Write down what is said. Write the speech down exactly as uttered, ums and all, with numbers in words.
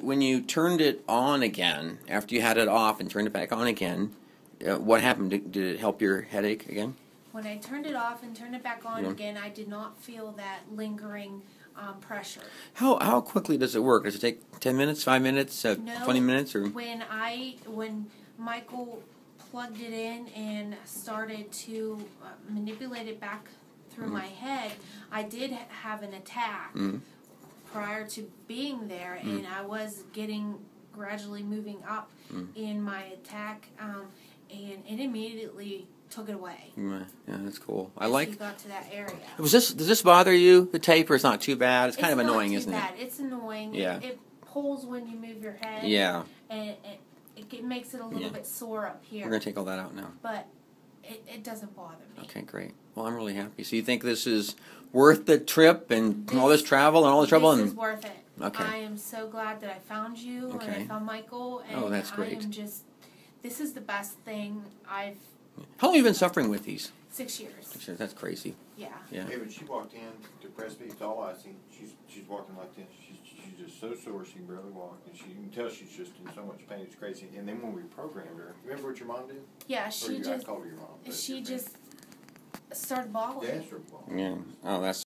When you turned it on again, after you had it off and turned it back on again, uh, what happened? Did, did it help your headache again? When I turned it off and turned it back on yeah. again, I did not feel that lingering um, pressure. How how quickly does it work? Does it take ten minutes, five minutes, uh, no, twenty minutes? Or when I when Michael plugged it in and started to uh, manipulate it back through mm-hmm. my head, I did have an attack. Mm-hmm. Prior to being there, mm. and I was getting gradually moving up mm. in my attack, um, and it immediately took it away. Yeah, yeah that's cool. I like. You got to that area. Was this? Does this bother you? The taper is not too bad. It's kind it's of annoying, isn't bad. it? It's annoying. Yeah. It, it pulls when you move your head. Yeah. And it, it, it makes it a little yeah. bit sore up here. We're gonna take all that out now. But it, it doesn't bother me. Okay, great. Well, I'm really happy. So you think this is worth the trip and this, all this travel and all the trouble? This and, is worth it. Okay. I am so glad that I found you okay. and I found Michael. And oh, that's great. I am just, this is the best thing I've... How long have you been suffering with these? Six years. Six years, that's crazy. Yeah. yeah. Hey, when she walked in to Presby, it's all I seen. She's, she's walking like this. She's, she's just so sore she can barely walk. And she, you can tell she's just in so much pain. It's crazy. And then when we programmed her, remember what your mom did? Yeah, she or, just... I called her your mom. She just... started bawling. Yeah. Oh, that's